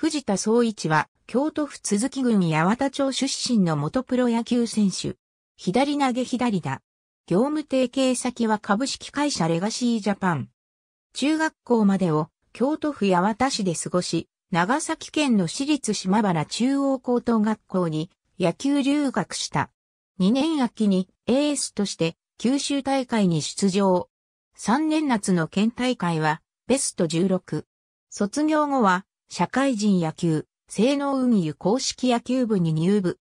藤田壮一は、京都府都筑郡八幡町出身の元プロ野球選手。左投げ左打。業務提携先は株式会社レガシージャパン。中学校までを京都府八幡市で過ごし、長崎県の市立島原中央高等学校に野球留学した。2年秋にエースとして九州大会に出場。3年夏の県大会はベスト16。卒業後は社会人野球、西濃運輸硬式野球部に入部。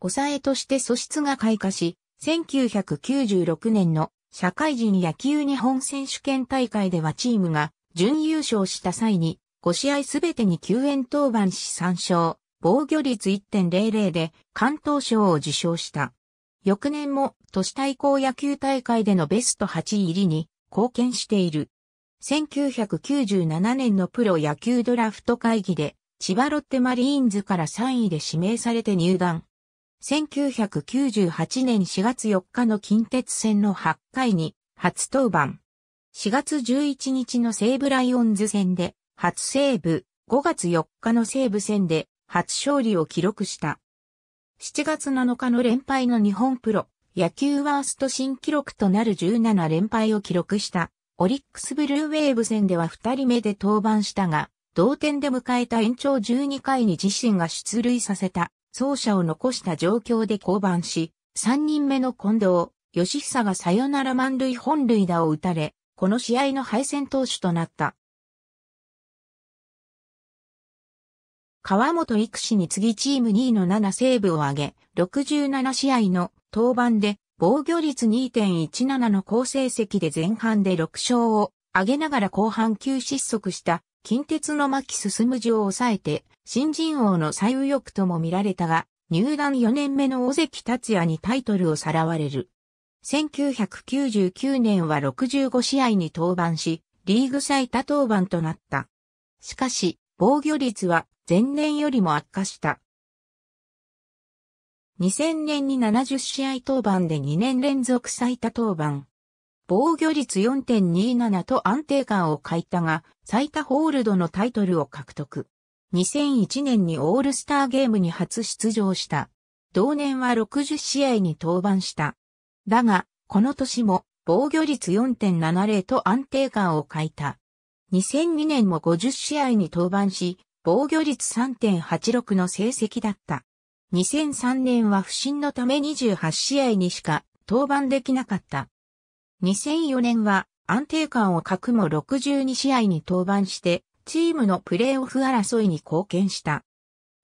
抑えとして素質が開花し、1996年の社会人野球日本選手権大会ではチームが準優勝した際に5試合すべてに救援登板し3勝、防御率 1.00 で関東賞を受賞した。翌年も都市対抗野球大会でのベスト8入りに貢献している。1997年のプロ野球ドラフト会議で千葉ロッテマリーンズから3位で指名されて入団。1998年4月4日の近鉄戦の8回に初登板。4月11日の西武ライオンズ戦で初セーブ、5月4日の西武戦で初勝利を記録した。7月7日の連敗の日本プロ野球ワースト新記録となる17連敗を記録したオリックスブルーウェーブ戦では2人目で登板したが、同点で迎えた延長12回に自身が出塁させた。走者を残した状況で降板し、3人目の近藤、義久がサヨナラ満塁本塁打を打たれ、この試合の敗戦投手となった。川本育志に次ぎチーム2位の7セーブを挙げ、67試合の登板で防御率 2.17 の好成績で前半で6勝を挙げながら後半9失速した。近鉄の牧進次を抑えて、新人王の最右翼とも見られたが、入団4年目の尾関達也にタイトルをさらわれる。1999年は65試合に登板し、リーグ最多登板となった。しかし、防御率は前年よりも悪化した。2000年に70試合登板で2年連続最多登板。防御率 4.27 と安定感を欠いたが、最多ホールドのタイトルを獲得。2001年にオールスターゲームに初出場した。同年は60試合に登板した。だが、この年も防御率 4.70 と安定感を欠いた。2002年も50試合に登板し、防御率 3.86 の成績だった。2003年は不振のため28試合にしか登板できなかった。2004年は安定感を欠くも62試合に登板してチームのプレーオフ争いに貢献した。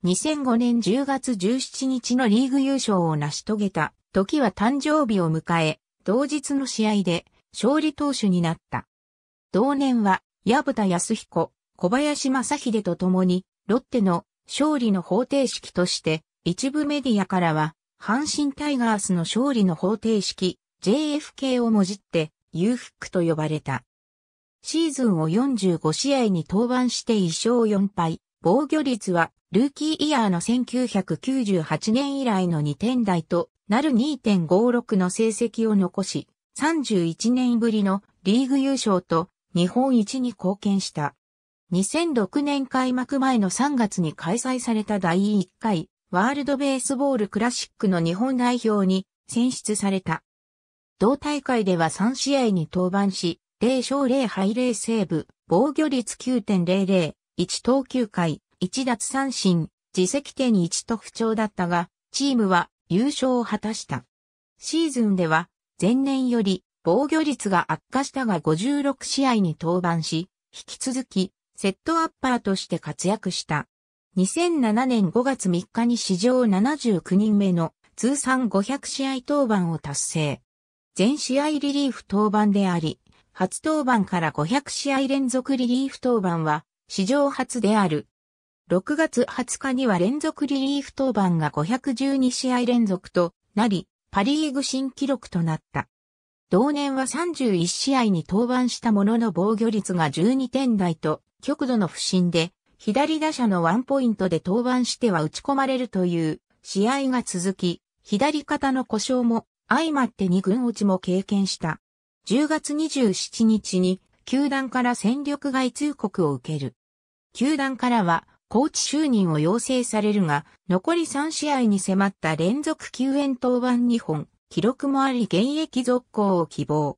2005年10月17日のリーグ優勝を成し遂げた時は誕生日を迎え、同日の試合で勝利投手になった。同年は薮田康彦、小林正秀と共にロッテの勝利の方程式として一部メディアからは阪神タイガースの勝利の方程式JFK をもじって、ユーフックと呼ばれた。シーズンを45試合に登板して1勝4敗、防御率はルーキーイヤーの1998年以来の2点台となる 2.56 の成績を残し、31年ぶりのリーグ優勝と日本一に貢献した。2006年開幕前の3月に開催された第1回ワールドベースボールクラシックの日本代表に選出された。同大会では3試合に登板し、0勝0敗0セーブ、防御率 9.00、1投9回、1奪三振、自責点1と不調だったが、チームは優勝を果たした。シーズンでは、前年より防御率が悪化したが56試合に登板し、引き続き、セットアッパーとして活躍した。2007年5月3日に史上79人目の通算500試合登板を達成。全試合リリーフ登板であり、初登板から500試合連続リリーフ登板は史上初である。6月20日には連続リリーフ登板が512試合連続となり、パ・リーグ新記録となった。同年は31試合に登板したものの防御率が12点台と極度の不振で、左打者のワンポイントで登板しては打ち込まれるという試合が続き、左肩の故障も、相まって2軍落ちも経験した。10月27日に球団から戦力外通告を受ける。球団からはコーチ就任を要請されるが、残り3試合に迫った連続救援登板2本、記録もあり現役続行を希望。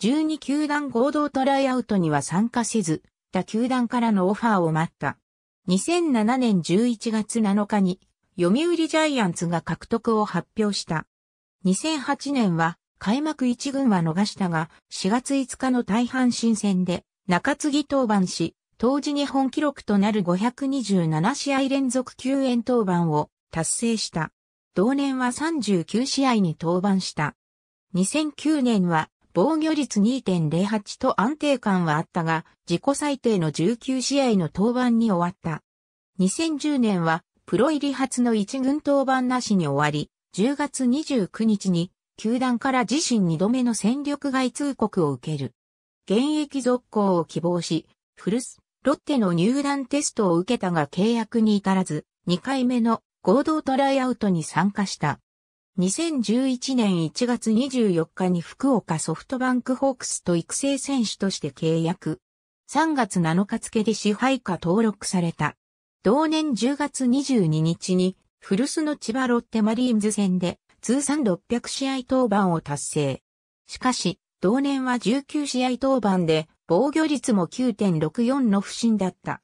12球団合同トライアウトには参加せず、他球団からのオファーを待った。2007年11月7日に、読売ジャイアンツが獲得を発表した。2008年は、開幕1軍は逃したが、4月5日の対阪神戦で、中継ぎ登板し、当時日本記録となる527試合連続救援登板を達成した。同年は39試合に登板した。2009年は防御率 2.08 と安定感はあったが、自己最低の19試合の登板に終わった。2010年はプロ入り初の1軍登板なしに終わり、10月29日に球団から自身2度目の戦力外通告を受ける。現役続行を希望し、古巣ロッテの入団テストを受けたが契約に至らず、2回目の合同トライアウトに参加した。2011年1月24日に福岡ソフトバンクホークスと育成選手として契約。3月7日付で支配下登録された。同年10月22日に古巣の千葉ロッテマリーンズ戦で通算600試合登板を達成。しかし、同年は19試合登板で防御率も 9.64 の不振だった。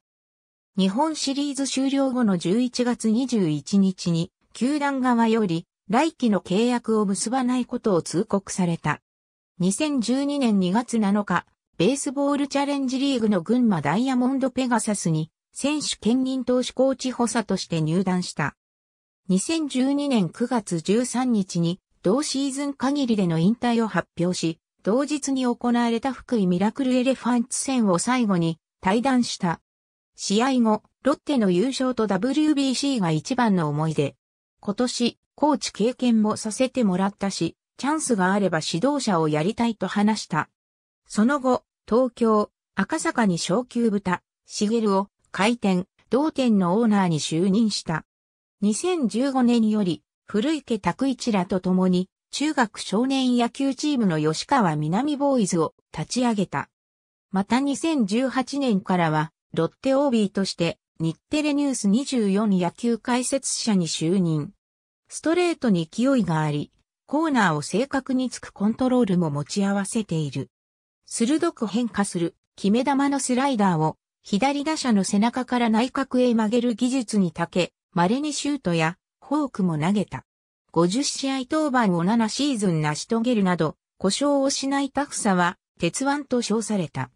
日本シリーズ終了後の11月21日に、球団側より来季の契約を結ばないことを通告された。2012年2月7日、ベースボールチャレンジリーグの群馬ダイヤモンドペガサスに、選手兼任投手コーチ補佐として入団した。2012年9月13日に、同シーズン限りでの引退を発表し、同日に行われた福井ミラクルエレファンツ戦を最後に退団した。試合後、ロッテの優勝と WBC が一番の思い出。今年、コーチ経験もさせてもらったし、チャンスがあれば指導者をやりたいと話した。その後、東京、赤坂に小球豚、茂を開店、同店のオーナーに就任した。2015年より、古池拓一らと共に、中学少年野球チームの吉川南ボーイズを立ち上げた。また2018年からは、ロッテ OB として日テレニュース24野球解説者に就任。ストレートに勢いがあり、コーナーを正確につくコントロールも持ち合わせている。鋭く変化する決め球のスライダーを左打者の背中から内角へ曲げる技術に長け、稀にシュートやフォークも投げた。50試合登板を7シーズン成し遂げるなど、故障をしないタフさは鉄腕と称された。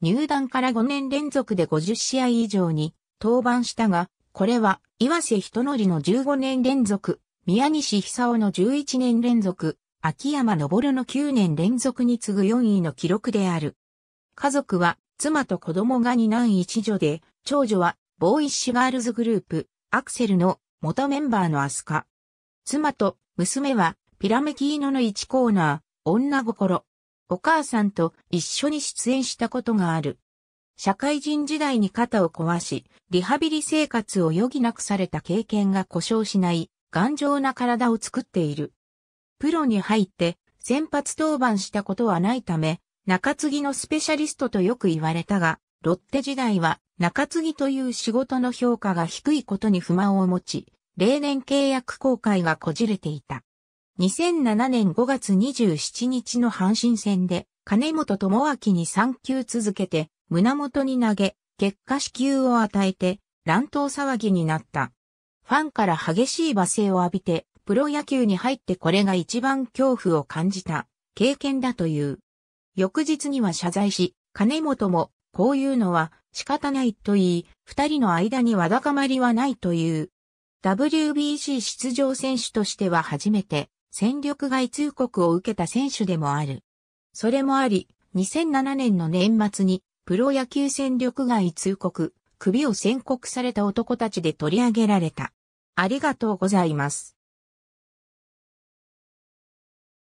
入団から5年連続で50試合以上に登板したが、これは岩瀬仁紀の15年連続、宮西久夫の11年連続、秋山昇の9年連続に次ぐ4位の記録である。家族は妻と子供が2男1女で、長女はボーイッシュガールズグループ、アクセルの元メンバーのアスカ。妻と娘はピラメキーノの1コーナー、女心。お母さんと一緒に出演したことがある。社会人時代に肩を壊し、リハビリ生活を余儀なくされた経験が故障しない、頑丈な体を作っている。プロに入って先発登板したことはないため、中継ぎのスペシャリストとよく言われたが、ロッテ時代は中継ぎという仕事の評価が低いことに不満を持ち、例年契約更改がこじれていた。2007年5月27日の阪神戦で、金本智明に3球続けて、胸元に投げ、結果四球を与えて、乱闘騒ぎになった。ファンから激しい罵声を浴びて、プロ野球に入ってこれが一番恐怖を感じた、経験だという。翌日には謝罪し、金本も、こういうのは仕方ないと言い、二人の間にわだかまりはないという。WBC 出場選手としては初めて、戦力外通告を受けた選手でもある。それもあり、2007年の年末にプロ野球戦力外通告、クビを宣告された男たちで取り上げられた。ありがとうございます。